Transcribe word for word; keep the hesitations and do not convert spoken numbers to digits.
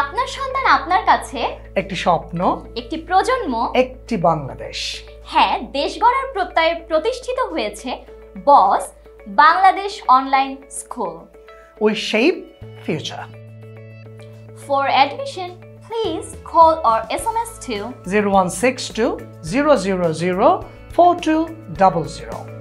আপনার সন্তান আপনার কাছে একটি স্বপ্ন, একটি প্রজন্ম, একটি বাংলাদেশ। হ্যাঁ, দেশ গড়ার প্রত্যয়ে প্রতিষ্ঠিত হয়েছে boss Bangladesh online school. We shape future. For admission, please call or S M S to zero one six two zero zero zero four two zero zero.